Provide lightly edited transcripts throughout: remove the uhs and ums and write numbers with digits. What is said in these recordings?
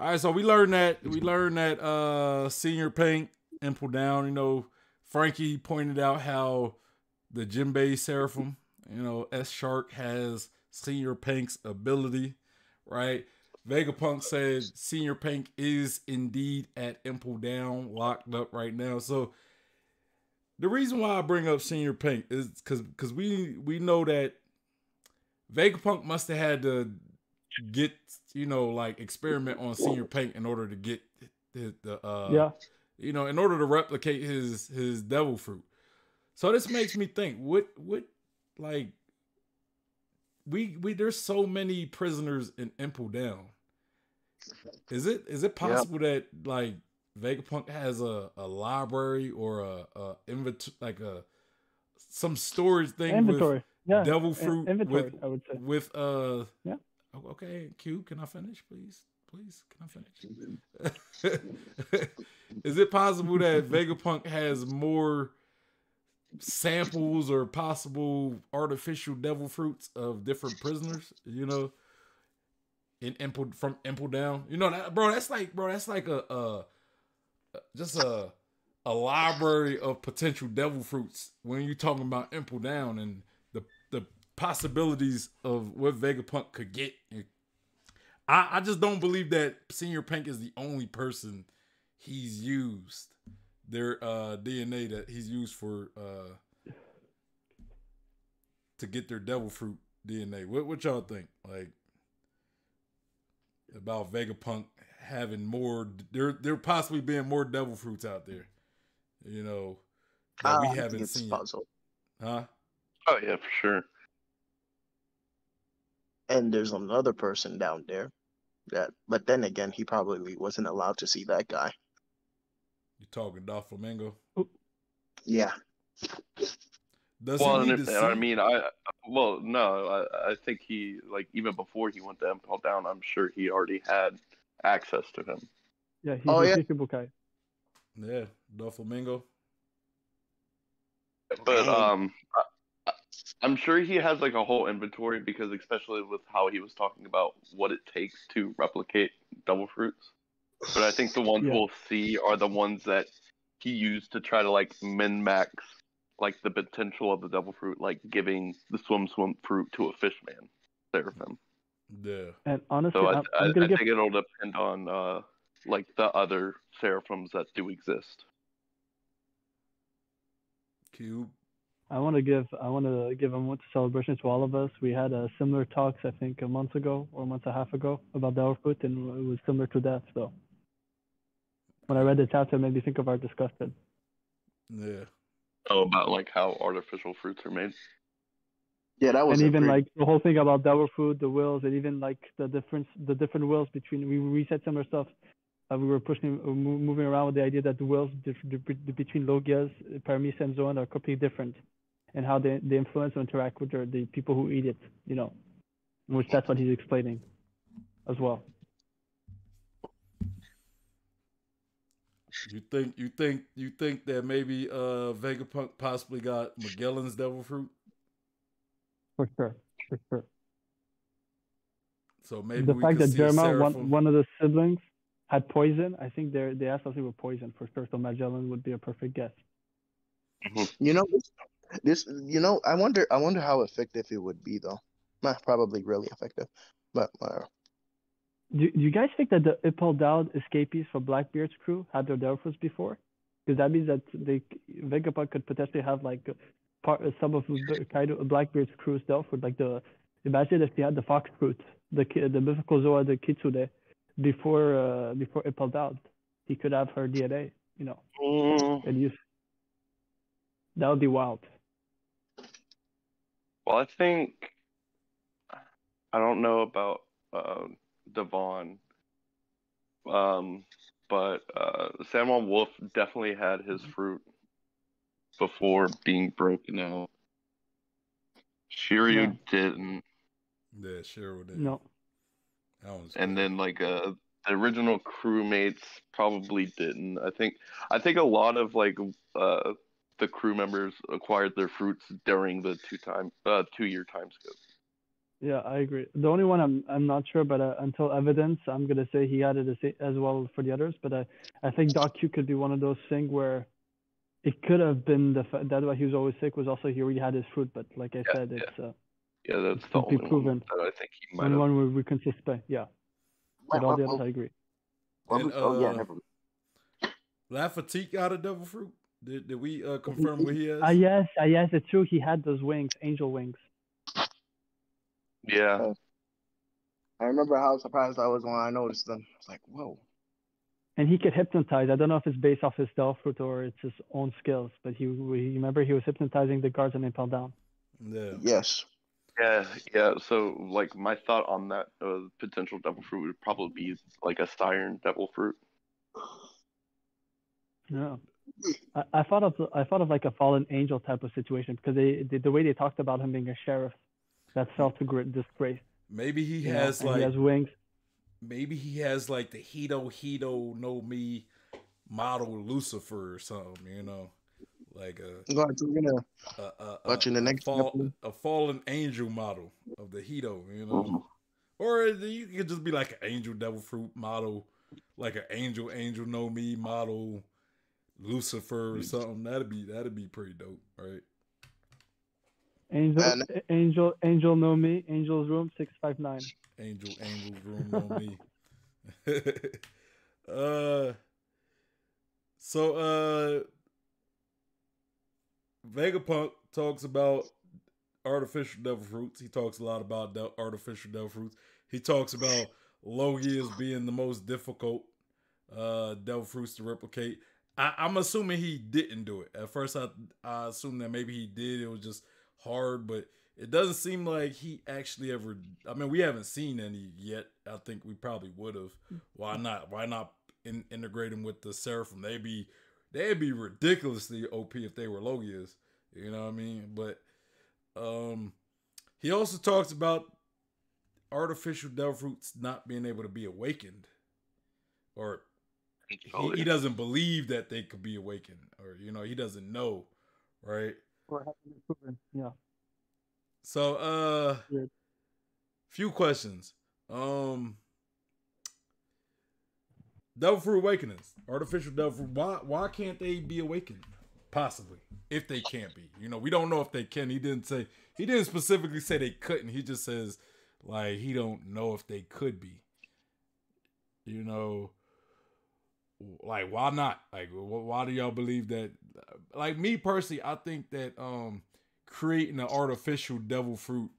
All right, so we learned that Senior Pink, Impel Down, you know, Frankie pointed out how the Jinbe Seraphim, you know, S Shark has Senior Pink's ability, right? Vegapunk said Senior Pink is indeed at Impel Down, locked up right now. So the reason why I bring up Senior Pink is because we know that Vegapunk must have had to get, you know, like experiment on Senior Pink in order to get in order to replicate his devil fruit. So this makes me think, what like we there's so many prisoners in Impel Down. Is it possible that like Vegapunk has a library or some storage thing inventory. With devil fruit inventory, I would say. With okay, Q, can I finish, please? Please, can I finish? Is it possible that Vegapunk has more samples or possible artificial devil fruits of different prisoners, you know, from Impel Down? You know, that, that's like a library of potential devil fruits when you're talking about Impel Down and the possibilities of what Vegapunk could get. I just don't believe that Senior Pink is the only person he's used their DNA that he's used for to get their devil fruit DNA. What y'all think? Like about Vegapunk having more, there possibly being more devil fruits out there, you know, that we haven't seen. Puzzle. Huh? Oh yeah, for sure. And there's another person down there. That, but then again, he probably wasn't allowed to see that guy. You talking Doflamingo? Yeah. Does he need to see? I think he, like, even before he went to Impel Down, I'm sure he already had access to him. Yeah, he's a people guy. Yeah, Doflamingo. But I'm sure he has like a whole inventory because, especially with how he was talking about what it takes to replicate devil fruits. But I think the ones we'll see are the ones that he used to try to like min-max like the potential of the devil fruit, like giving the swim fruit to a fishman seraphim. Yeah. And honestly, so I think it'll depend on like the other seraphims that do exist. Cube. I want to give a month of celebration to all of us. We had a similar talks, I think, a month ago or a month and a half ago about devil fruit, and it was similar to that. So when I read the chapter, it made me think of our discussion. Yeah. Oh, about like how artificial fruits are made. Yeah, that was. And even like the whole thing about devil fruit, the wills, and even like the different wills between. We said similar stuff. We were moving around with the idea that the wills between Logias, Paramecia, and Zoan are completely different. And how they influence or interact with the people who eat it, you know, which that's what he's explaining as well. You think that maybe Vegapunk possibly got Magellan's devil fruit? For sure. So maybe the fact that Germa, one of the siblings, had poison. I think they asked us if they were poison for sure. So Magellan would be a perfect guess. You know. This, you know, I wonder how effective it would be, though. Not probably really effective, but whatever. Do you guys think that the Impel Down escapees from Blackbeard's crew had their devil fruits before? Because that means that Vegapunk could potentially have like some of Blackbeard's crew's devil fruit. Like imagine if they had the fox fruit, the mythical Zoa, the Kitsune, before Impel Down, he could have her DNA, you know, and use. That would be wild. Well, I think I don't know about Devon, but Samuel Wolf definitely had his fruit before being broken out. Shiryu didn't. Yeah, Shiryu didn't. No. And then like the original crewmates probably didn't. I think a lot of like the crew members acquired their fruits during the 2-year time skip. Yeah, I agree. The only one I'm not sure, but until evidence, I'm going to say he added the same as well for the others. But I think Doc Q could be one of those things where it could have been the fact that why he was always sick was also he already had his fruit. But like I said, it's that's the only proven. One that I think he might have. The one where we can suspect, But all the others, I agree. And, La Fatigue got a devil fruit. Did we confirm what he is? Yes, it's true. He had those wings, angel wings. Yeah. I remember how surprised I was when I noticed them. It's like, whoa. And he could hypnotize. I don't know if it's based off his devil fruit or it's his own skills, but he was hypnotizing the guards and Impel Down. Yeah. Yes. Yeah. So, like, my thought on that potential devil fruit would probably be like a siren devil fruit. Yeah. I thought of like a fallen angel type of situation because the way they talked about him being a sheriff that fell to great disgrace. Maybe he has like he has wings. Maybe he has like the Hito Hito no Mi model Lucifer or something. You know, like a fallen angel model of the Hito. You know, or you could just be like an angel devil fruit model, like an angel no Mi model. Lucifer or something. That'd be pretty dope, right? Angel no me. Angel's room 659. Angel's room no me. So Vegapunk talks about artificial devil fruits. He talks a lot about artificial devil fruits. He talks about Logias being the most difficult devil fruits to replicate. I'm assuming he didn't do it. At first, I assumed that maybe he did. It was just hard, but it doesn't seem like he actually ever... I mean, we haven't seen any yet. I think we probably would have. Why not? Why not integrate him with the Seraphim? They'd be ridiculously OP if they were Logias. You know what I mean? But he also talks about artificial devil fruits not being able to be awakened. Or... He doesn't believe that they could be awakened, or you know, he doesn't know, right? Or haven't proven, yeah. So, few questions. Devil fruit awakenings, artificial devil fruit. Why can't they be awakened? Possibly, if they can't be. You know, we don't know if they can. He didn't specifically say they couldn't. He just says like he don't know if they could be. You know. Like, why not? Like, why do y'all believe that? Like, me personally, I think that creating an artificial devil fruit,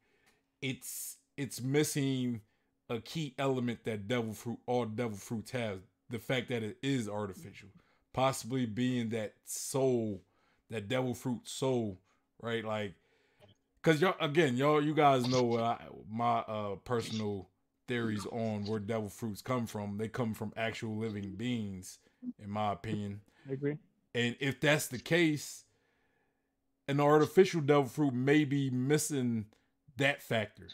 it's missing a key element that all devil fruits have. The fact that it is artificial, possibly being that soul, that devil fruit soul, right? Like, cause you guys know what my personal theories on where devil fruits come from. They come from actual living beings, in my opinion. I agree. And if that's the case, an artificial devil fruit may be missing that factor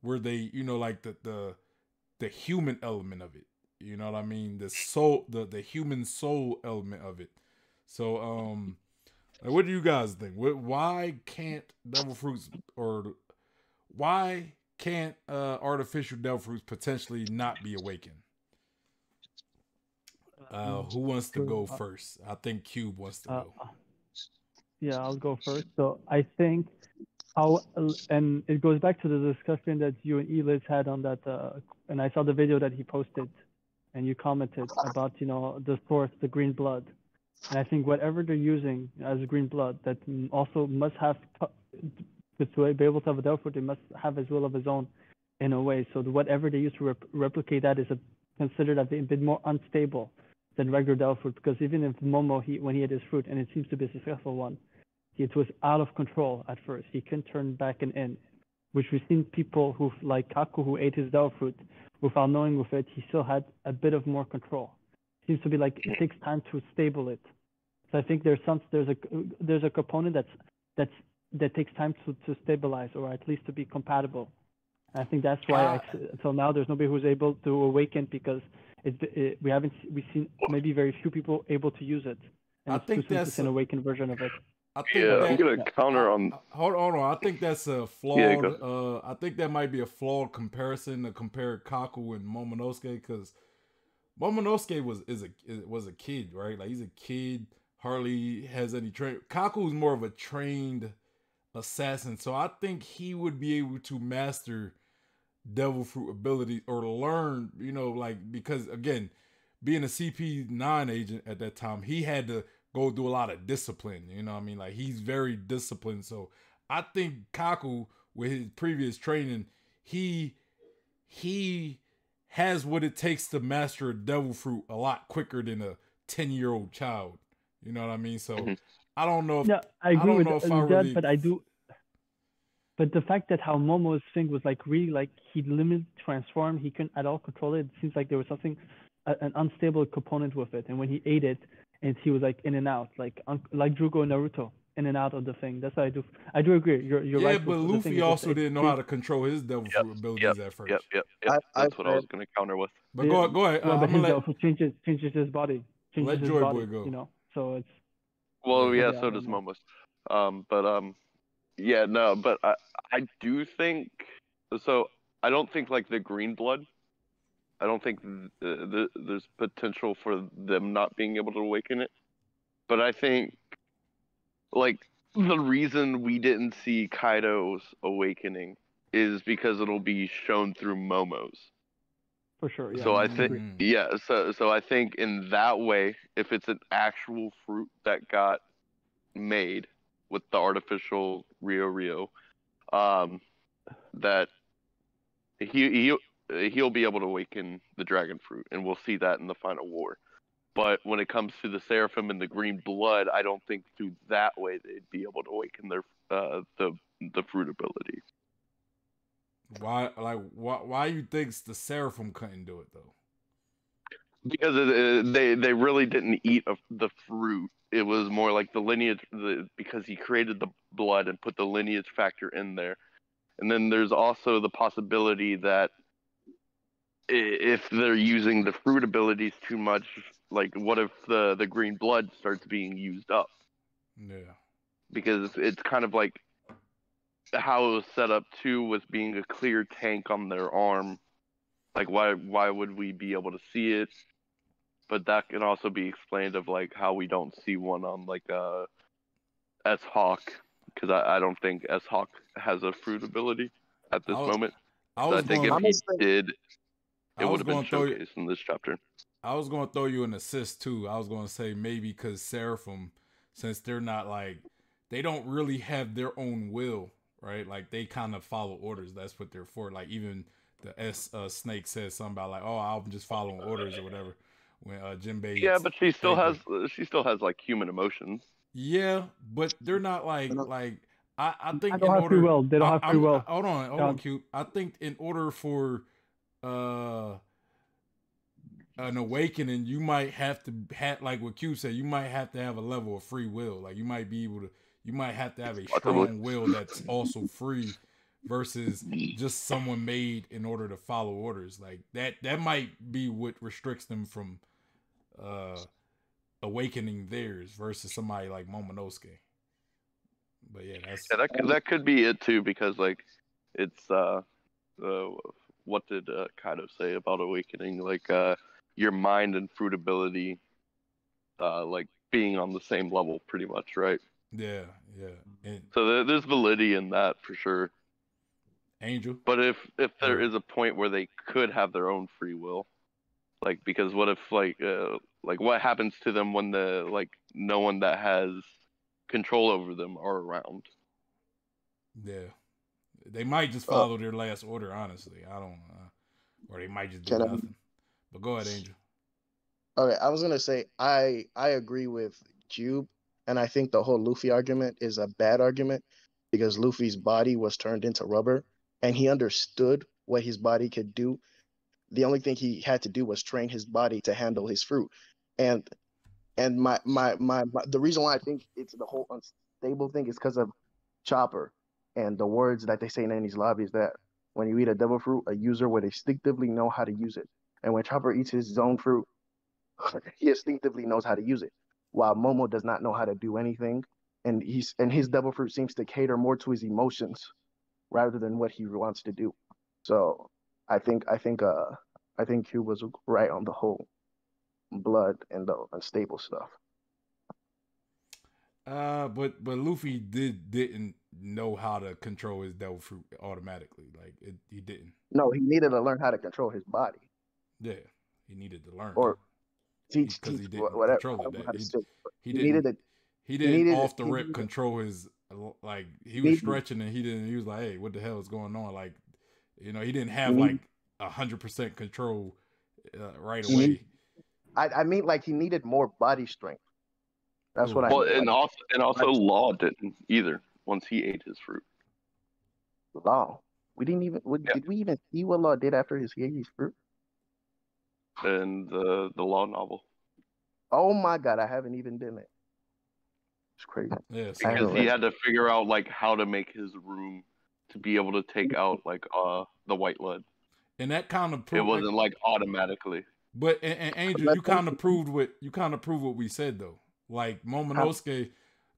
where they, you know, like the human element of it. You know what I mean? The soul, the human soul element of it. So what do you guys think? Why can't devil fruits, or why can't artificial devil fruits potentially not be awakened? Who wants to go first? I think Cube wants to go. Yeah, I'll go first. So I think and it goes back to the discussion that you and Eliz had on that, and I saw the video that he posted, and you commented about, you know, the source, the green blood, and I think whatever they're using as green blood, that also must have. To be able to have a devil fruit, they must have his will of his own in a way. So whatever they use to replicate that is considered a bit more unstable than regular devil fruit, because even if Momo, when he had his fruit, and it seems to be a successful one, it was out of control at first. He couldn't turn back and in, which we've seen people who, like Kaku, who ate his devil fruit, without knowing with it, he still had a bit of more control. Seems to be like it takes time to stable it. So I think there's a component that takes time to stabilize, or at least to be compatible. I think that's why until now there's nobody who's able to awaken, because we've seen maybe very few people able to use it. And I think that's an awakened version of it. I think I'm gonna counter on. Hold on, I think that's a flawed. I think that might be a flawed comparison to compare Kaku and Momonosuke, because Momonosuke was a kid, right? Like, he's a kid, hardly has any train. Kaku's more of a trained assassin, so I think he would be able to master devil fruit abilities or learn, you know, like, because again, being a CP9 agent at that time, he had to go through a lot of discipline, you know what I mean? Like, he's very disciplined. So I think Kaku, with his previous training, he has what it takes to master a devil fruit a lot quicker than a 10-year-old child. You know what I mean? So I don't know if I agree with that, but I do. But the fact that how Momo's thing was like really like he limited transform, he couldn't at all control it. It seems like there was something, an unstable component with it. And when he ate it, and he was like in and out, like Drugo and Naruto, in and out of the thing. That's how I do. I do agree. You're right. Yeah, but Luffy also didn't know how to control his devil fruit abilities at first. Yep. That's what I was gonna counter with. But go ahead. But his devil fruit changes his body. Let Joy Boy go. You know, so it's. Well, yeah. So does Momo's. Yeah, no, but I do think so. I don't think like the green blood. I don't think there's potential for them not being able to awaken it. But I think like the reason we didn't see Kaido's awakening is because it'll be shown through Momo's. For sure. Yeah, so I think So I think in that way, if it's an actual fruit that got made with the artificial Ryo-Ryo, that he'll be able to awaken the dragon fruit, and we'll see that in the final war. But when it comes to the Seraphim and the green blood, I don't think through that way they'd be able to awaken their the fruit ability. Why you think the Seraphim couldn't do it though? Because they really didn't eat the fruit. It was more like the lineage, because he created the blood and put the lineage factor in there. And then there's also the possibility that if they're using the fruit abilities too much, like what if the green blood starts being used up? Yeah. Because it's kind of like how it was set up too, with being a clear tank on their arm. Like why would we be able to see it? But that can also be explained of like how we don't see one on like S Hawk, because I don't think S Hawk has a fruit ability at this moment. I think if he did, it would have been showcased in this chapter. I was going to throw you an assist too. I was going to say maybe because Seraphim, since they're not like, they don't really have their own will, right? Like they kind of follow orders. That's what they're for. Like even the S Snake says something about like, oh, I'm just following orders or whatever. When Jinbei, but she still has like human emotions. Yeah, but they're not like I think in order they don't have free will. Hold on, Q. I think in order for an awakening, you might have to have, like what Q said, you might have to have a level of free will. Like you might be able to, you might have to have a strong will that's also free, versus just someone made in order to follow orders. Like that might be what restricts them from awakening theirs versus somebody like Momonosuke. But yeah, that could be it too, because like it's what did Kaido say about awakening? Like your mind and fruit ability, like being on the same level, pretty much, right? Yeah. And so there's validity in that for sure. Angel. But if there is a point where they could have their own free will, like, because what if like what happens to them when the like no one that has control over them are around? Yeah, they might just follow their last order. Honestly, I don't, or they might just do nothing. But go ahead, Angel. Okay, I was gonna say I agree with Jube, and I think the whole Luffy argument is a bad argument, because Luffy's body was turned into rubber. And he understood what his body could do. The only thing he had to do was train his body to handle his fruit. And the reason why I think it's the whole unstable thing is because of Chopper and the words that they say in Enies Lobby is that when you eat a devil fruit, a user would instinctively know how to use it. And when Chopper eats his own fruit, he instinctively knows how to use it, while Momo does not know how to do anything. and his devil fruit seems to cater more to his emotions rather than what he wants to do. So I think Q was right on the whole blood and the unstable stuff. But Luffy didn't know how to control his devil fruit automatically. Like he didn't. No, he needed to learn how to control his body. Yeah, he needed to learn or teach he didn't whatever. Control that. He didn't off the rip control his like he was stretching and he was like, hey, what the hell is going on? Like, you know, he didn't have like 100% control right away. I mean, like he needed more body strength. That's what I mean. And also Law didn't either once he ate his fruit. Law, we didn't even did we even see what Law did after he ate his fruit? And the Law novel. Oh my God, I haven't even done it. It's crazy. Yes, because he had to figure out like how to make his room to be able to take out like the white lead. And that kind of proved it wasn't like automatically. But and Angel, you kind of proved what we said though. Like Momonosuke,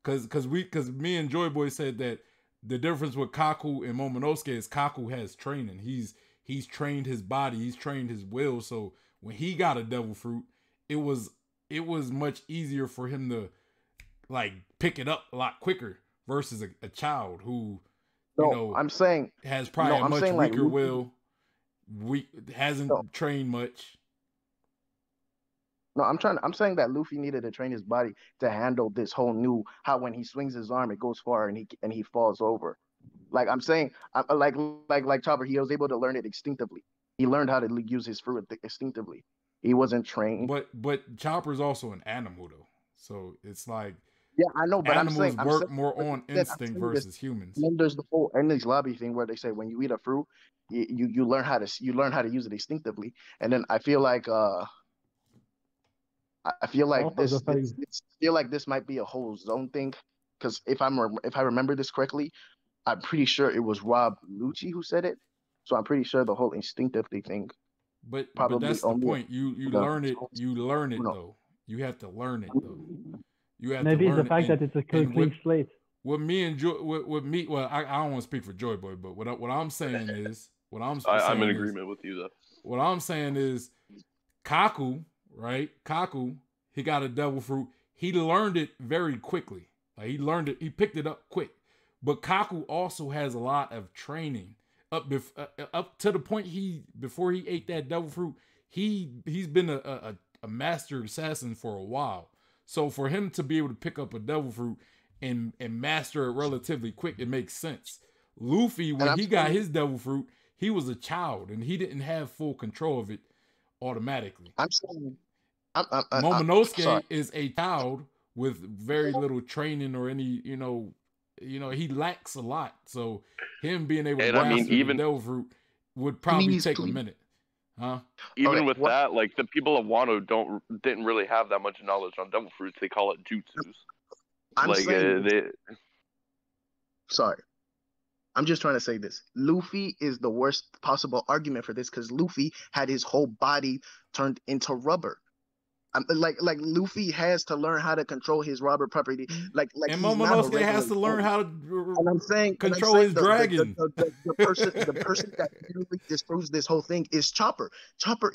because me and Joyboy said that the difference with Kaku and Momonosuke is Kaku has training. He's trained his body, he's trained his will. So when he got a devil fruit, it was much easier for him to like pick it up a lot quicker versus a child who has probably a much weaker like, will, hasn't trained much. No, I'm saying that Luffy needed to train his body to handle this whole new how when he swings his arm it goes far and he falls over. Like I'm saying, like Chopper, he was able to learn it instinctively. He learned how to use his fruit instinctively. He wasn't trained. But Chopper's also an animal though, so it's like I know. But animals work more on instinct versus humans. And there's the whole Enies Lobby thing where they say when you eat a fruit, you learn how to use it instinctively. And then I feel like this might be a whole zone thing, because if I remember this correctly, I'm pretty sure it was Rob Lucci who said it. So I'm pretty sure the whole instinctively thing. But that's the point. You learn it though. You have to learn it though. You have maybe to learn the fact that it's a clean slate. What me and Joy, I don't want to speak for Joy Boy, but what I'm saying is, Kaku. Right, Kaku, he got a devil fruit. He learned it very quickly. Like he learned it, he picked it up quick. But Kaku also has a lot of training up to the point before he ate that devil fruit. He's been a master assassin for a while. So for him to be able to pick up a devil fruit and master it relatively quick, it makes sense. Luffy, when he got his devil fruit, he was a child and he didn't have full control of it automatically. I'm saying. Momonosuke is a child with very little training or any, you know, he lacks a lot. So him being able to even devil fruit would probably take a minute, huh? Even with that, like the people of Wano didn't really have that much knowledge on devil fruits. They call it jutsus. Sorry, I'm just trying to say this. Luffy is the worst possible argument for this because Luffy had his whole body turned into rubber. Like Luffy has to learn how to control his rubber property. Like and Momonosuke has to learn how to control his dragon. The person that really disproves this whole thing is Chopper. Chopper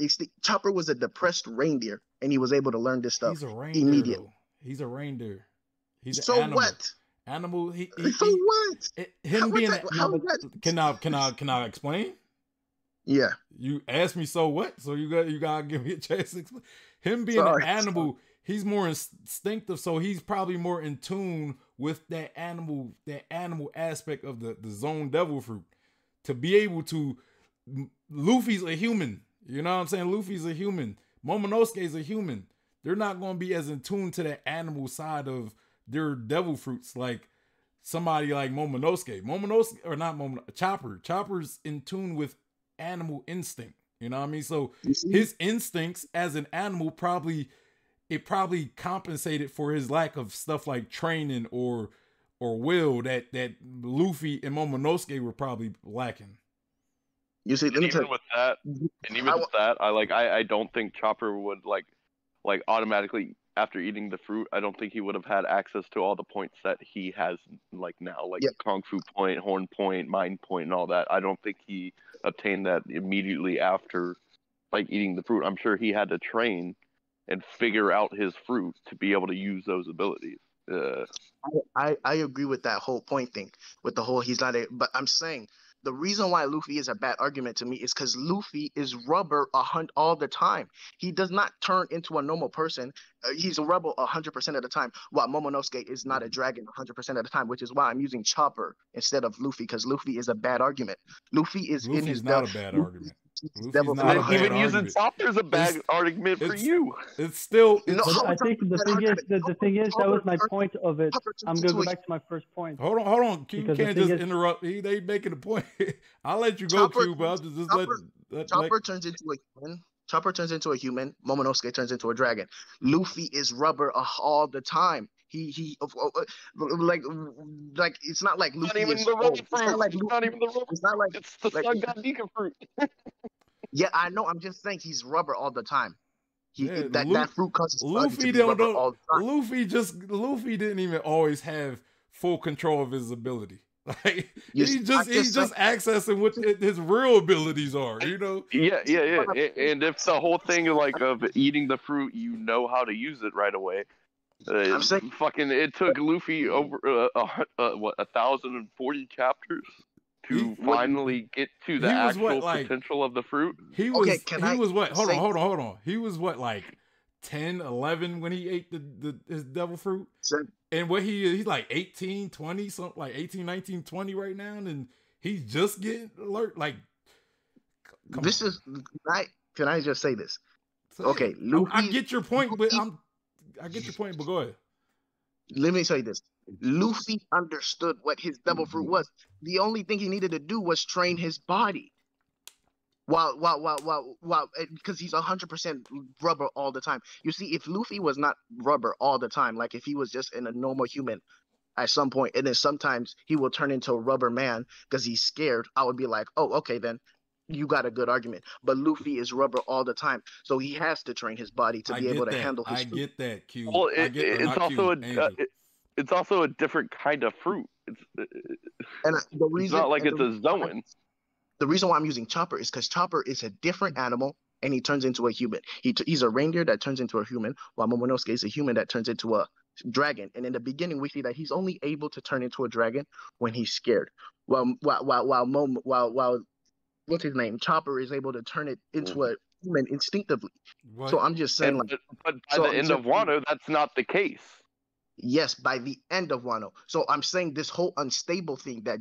was a depressed reindeer, and he was able to learn this stuff immediately. He's a reindeer. He's so an animal. What? Animal. He, so what? Can I explain? Yeah. You asked me so what? So you gotta give me a chance to explain. Him being an animal, he's more instinctive, so he's probably more in tune with that animal aspect of the zone devil fruit. To be able to, Luffy's a human. You know what I'm saying? Luffy's a human. Momonosuke's a human. They're not going to be as in tune to that animal side of their devil fruits like somebody like Chopper. Chopper's in tune with animal instinct. You know what I mean? So his instincts as an animal probably compensated for his lack of stuff like training or will that Luffy and Momonosuke were probably lacking. You see, and even with that, I don't think Chopper would like automatically after eating the fruit, I don't think he would have had access to all the points that he has like now, like Kung Fu Point, Horn Point, Mind Point, and all that. I don't think he obtained that immediately after like eating the fruit. I'm sure he had to train and figure out his fruit to be able to use those abilities. I agree with that whole point thing, with the whole he's not a, but I'm saying the reason why Luffy is a bad argument to me is because Luffy is rubber all the time. He does not turn into a normal person. He's a rebel 100% of the time, while Momonosuke is not a dragon 100% of the time, which is why I'm using Chopper instead of Luffy, because Luffy is a bad argument. Luffy's not a bad argument. Even using Chopper is a bad argument for you. It's still. I think the thing is, that was my point of it. I'm going to go back to my first point. Hold on. You can't just interrupt. They making a point. I'll let you go, Q, but I'll just let. Chopper turns into a human. Chopper turns into a human. Momonosuke turns into a dragon. Luffy is rubber all the time. He it's not like Luffy. It's not even the rubber fruit. It's the Sun God Deacon fruit. Yeah, I know. I'm just saying he's rubber all the time. That fruit causes Luffy to be rubber all the time. Luffy didn't even always have full control of his ability. Like he's just accessing what his real abilities are, you know. Yeah. And if the whole thing like of eating the fruit, you know how to use it right away. I'm saying, it took Luffy over 1,040 chapters to finally get to the actual potential of the fruit. He was what, like 10, 11 when he ate his devil fruit? Sure. And what he's like 18, 20, something like 18, 19, 20 right now, and he's just getting alert. Like, can I just say this? Say okay, Luffy. I get your point, but I get your point, but go ahead. Let me tell you this. Luffy understood what his devil fruit was. The only thing he needed to do was train his body. Because he's 100% rubber all the time. You see, if Luffy was not rubber all the time, like if he was just in a normal human at some point, and then sometimes he will turn into a rubber man because he's scared, I would be like, oh, okay, then you got a good argument. But Luffy is rubber all the able so he has to train his body to be able to handle his fruit. I get that, Q. Well, it's also a different kind of fruit. It's not like it's a Zoan. The reason why I'm using Chopper is because Chopper is a different animal, and he turns into a human. He's a reindeer that turns into a human, while Momonosuke is a human that turns into a dragon. And in the beginning, we see that he's only able to turn into a dragon when he's scared. While what's his name? Chopper is able to turn it into a human instinctively. What? So I'm just saying, by the end of Wano, that's not the case. Yes, by the end of Wano. So I'm saying this whole unstable thing that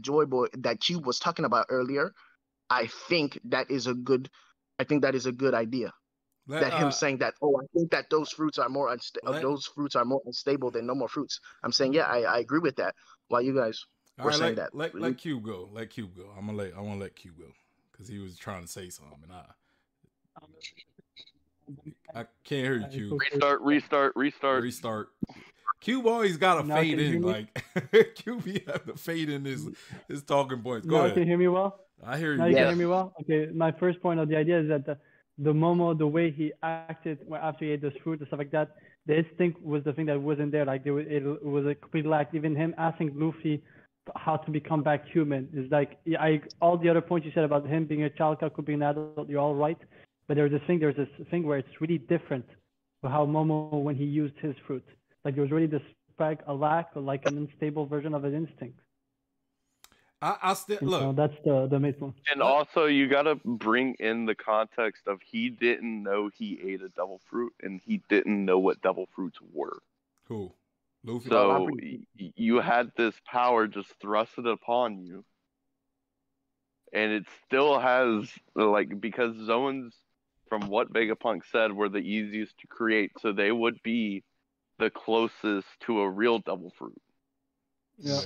Q was talking about earlier, I think that is a good idea. Him saying that, I think that those fruits are more unstable than normal fruits. I'm saying, yeah, I agree with that. While you guys were saying that, let Q go. Let Q go. I want to let Q go. He was trying to say something, and I can't hear you, Q. Restart. Q always got to fade in, like Q had to fade in his talking points. Go ahead. Can you hear me well? I hear you. Can hear me well. Okay, my first point of the idea is that the Momo, the way he acted after he ate this fruit and stuff like that, the instinct was the thing that wasn't there. Like it was a complete lack. Even him asking Luffy how to become back human is like all the other points you said about him being a child, Kaku being an adult, you're all right, but there's this thing where it's really different for how Momo, when he used his fruit, like there was really this lack, an unstable version of his instinct. I still look. So that's the main one. And also, you gotta bring in the context of he didn't know he ate a devil fruit, and he didn't know what devil fruits were. Cool. Luffy. So you had this power just thrusted upon you, and it still has because Zoans, from what Vegapunk said, were the easiest to create, so they would be the closest to a real devil fruit. Yeah.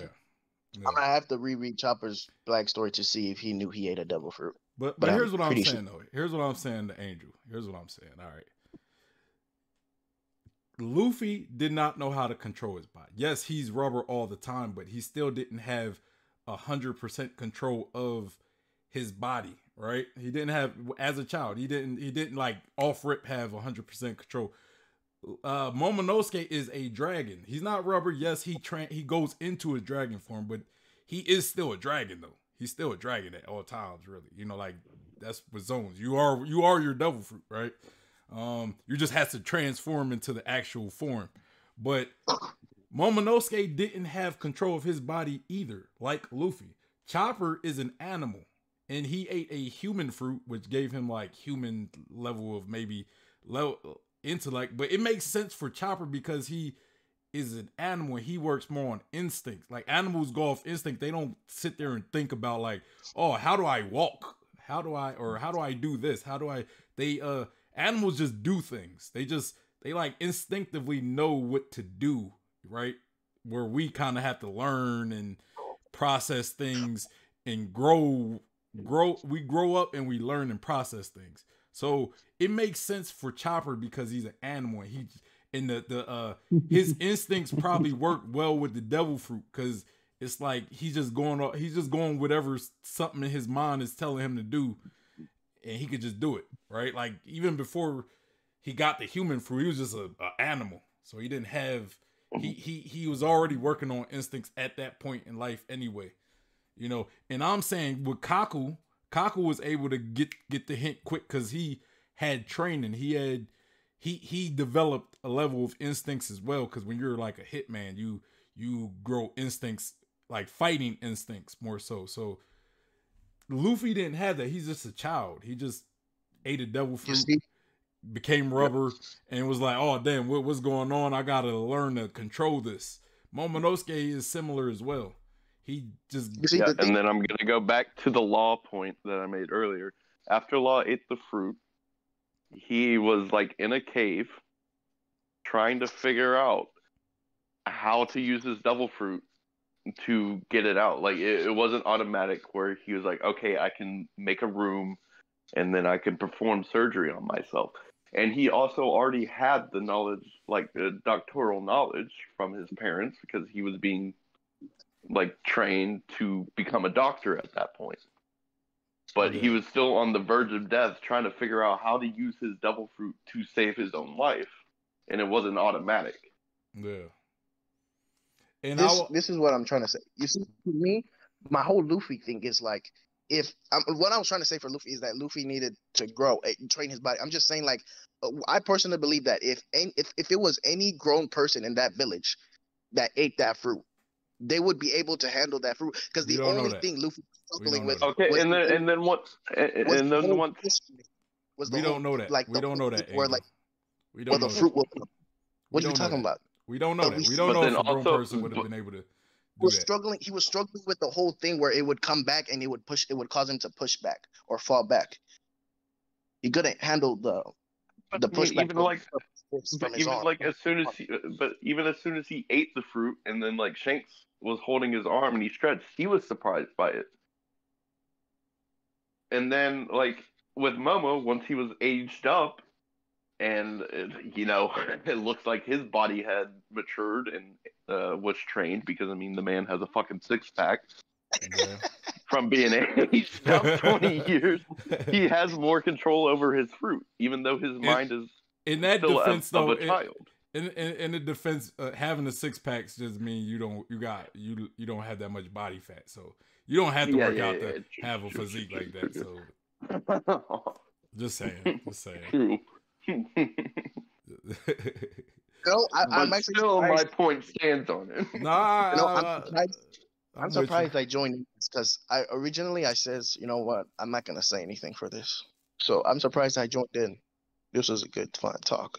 I'm gonna have to reread Chopper's backstory to see if he knew he ate a devil fruit. But here's what I'm saying though. Here's what I'm saying to Angel. Here's what I'm saying. All right. Luffy did not know how to control his body. Yes, he's rubber all the time, but he still didn't have 100% control of his body, right? He didn't have, as a child, he didn't like off rip have 100% control. Momonosuke is a dragon. He's not rubber. Yes, he goes into his dragon form, but he is still a dragon though. He's still a dragon at all times, really. You know, like that's with zones. You are your devil fruit, right? You just have to transform into the actual form. But Momonosuke didn't have control of his body either, like Luffy. Chopper is an animal, and he ate a human fruit, which gave him like human level of maybe level intellect. But it makes sense for Chopper because he is an animal. He works more on instincts. Like animals go off instinct. They don't sit there and think about like, oh, how do I walk? How do I, or how do I do this? How do I, animals just do things. They like instinctively know what to do, right? Where we kind of have to learn and process things and grow. We grow up and we learn and process things. So it makes sense for Chopper because he's an animal. His instincts probably work well with the devil fruit because it's like he's just going whatever something in his mind is telling him to do, and he could just do it, right? Like even before he got the human fruit, he was just an animal, so he didn't have. He was already working on instincts at that point in life anyway, you know. And I'm saying with Kaku was able to get the hint quick because he had training. He developed a level of instincts as well. Because when you're like a hitman, you grow instincts, like fighting instincts more so. So Luffy didn't have that. He's just a child. He just ate a devil fruit, became rubber, and was like, oh damn, what's going on? I gotta learn to control this. Momonosuke is similar as well. He just and then I'm gonna go back to the Law point that I made earlier. After Law ate the fruit, he was like in a cave trying to figure out how to use his devil fruit to get it out. Like it wasn't automatic where he was like, okay, I can make a room and then I can perform surgery on myself. And he also already had the knowledge, like the doctoral knowledge from his parents, because he was being like trained to become a doctor at that point. But he was still on the verge of death trying to figure out how to use his devil fruit to save his own life. And it wasn't automatic. Yeah. And this is what I'm trying to say. You see, to me, my whole Luffy thing is like, what I was trying to say for Luffy is that Luffy needed to grow, train his body. I'm just saying, like, I personally believe that if it was any grown person in that village that ate that fruit, they would be able to handle that fruit because the only thing Luffy was struggling with. Okay, we don't know that. Like, we don't know that. Or like, we don't know the fruit. What are you talking about? We don't know that. We don't know if a grown person would have been able to. He was struggling with the whole thing where it would come back and it would cause him to push back or fall back. He couldn't handle the pushback. Even as soon as he ate the fruit, and then like Shanks was holding his arm and he stretched, he was surprised by it. And then like with Momo, once he was aged up, and you know, it looks like his body had matured and was trained, because I mean the man has a fucking six-pack from being aged up 20 years. He has more control over his fruit, even though his mind is in that still defense of a child. In the defense, having a six-pack just mean you don't have that much body fat, so you don't have to work out to have a physique like that. So just saying. True. No, I'm still surprised. My point stands on it. Nah, no, I'm surprised I joined this because originally I says, you know what, I'm not gonna say anything for this. So I'm surprised I joined in. This was a good fun talk.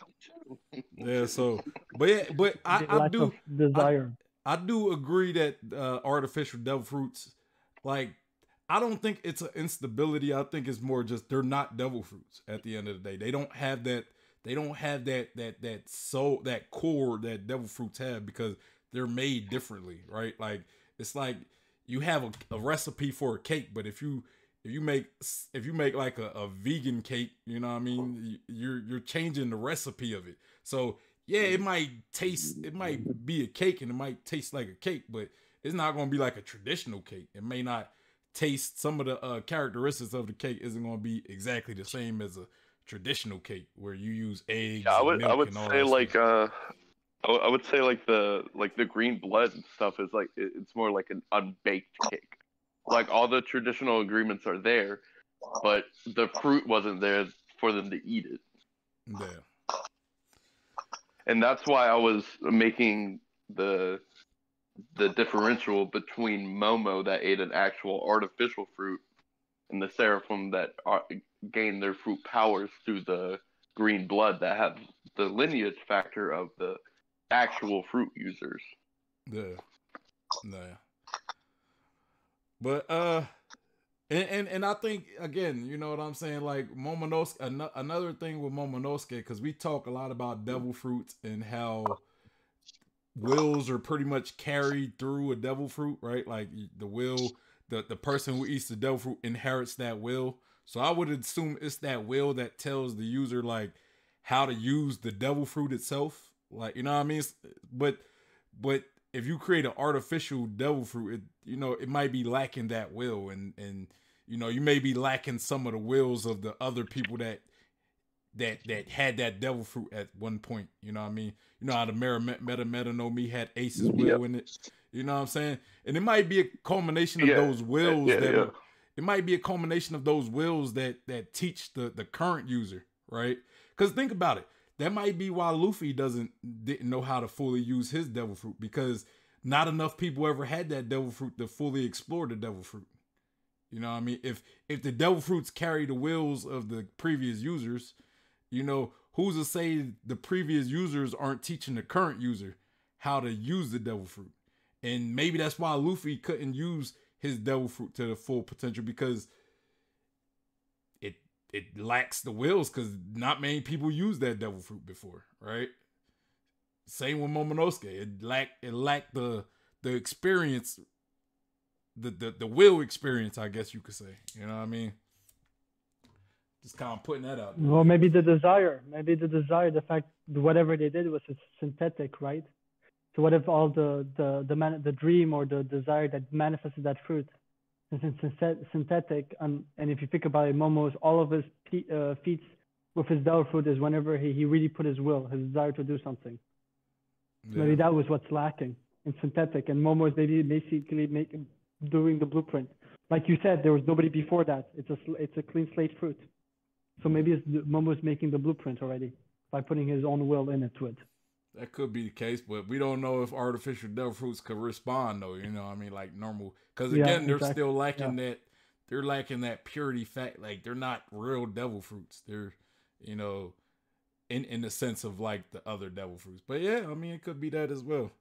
Yeah. So, but I do agree that artificial devil fruits, like, I don't think it's an instability. I think it's more just they're not devil fruits at the end of the day. They don't have that. They don't have that soul, that core that devil fruits have, because they're made differently, right? Like it's like you have a recipe for a cake, but if you make like a vegan cake, you know what I mean? You're changing the recipe of it. So yeah, it might be a cake and it might taste like a cake, but it's not going to be like a traditional cake. It may not. Taste, some of the characteristics of the cake isn't going to be exactly the same as a traditional cake where you use eggs. Yeah, I would say like the green blood and stuff is like it's more like an unbaked cake. Like all the traditional ingredients are there, but the fruit wasn't there for them to eat it. Yeah. And that's why I was making the differential between Momo that ate an actual artificial fruit and the Seraphim that gained their fruit powers through the green blood that have the lineage factor of the actual fruit users. Yeah. Yeah. But and I think again, you know what I'm saying? Like Momonosuke, another thing with Momonosuke, because we talk a lot about devil fruits and how wills are pretty much carried through a devil fruit, right? Like the will, the person who eats the devil fruit inherits that will. So I would assume it's that will that tells the user like how to use the devil fruit itself. Like, you know what I mean? But if you create an artificial devil fruit, it might be lacking that will, and you know, you may be lacking some of the wills of the other people that had that devil fruit at one point. You know what I mean? You know how the Meta Meta no Mi had Ace's will in it. You know what I'm saying? And it might be a culmination of those wills it might be a culmination of those wills that teach the current user, right? Because think about it. That might be why Luffy didn't know how to fully use his devil fruit, because not enough people ever had that devil fruit to fully explore the devil fruit. You know what I mean? If the devil fruits carry the wills of the previous users, you know, who's to say the previous users aren't teaching the current user how to use the devil fruit? And maybe that's why Luffy couldn't use his devil fruit to the full potential, because it lacks the wills, because not many people used that devil fruit before, right? Same with Momonosuke. It lacked the experience, the will experience, I guess you could say. You know what I mean? Just kind of putting that out there. Well, maybe the desire, the fact whatever they did was synthetic, right? So what if all the dream or the desire that manifested that fruit? Since it's synthetic, and if you think about it, Momo's all of his feats with his devil fruit is whenever he really put his will, his desire to do something. Yeah. Maybe that was what's lacking in synthetic, and Momo is basically doing the blueprint. Like you said, there was nobody before that. It's a clean slate fruit, so maybe Momo's making the blueprint already by putting his own will into it. That could be the case, but we don't know if artificial devil fruits could respond, though. You know what I mean? Like normal. Because again, they're still lacking that. They're lacking that purity fact. Like they're not real devil fruits. They're, you know, in the sense of like the other devil fruits. But yeah, I mean, it could be that as well.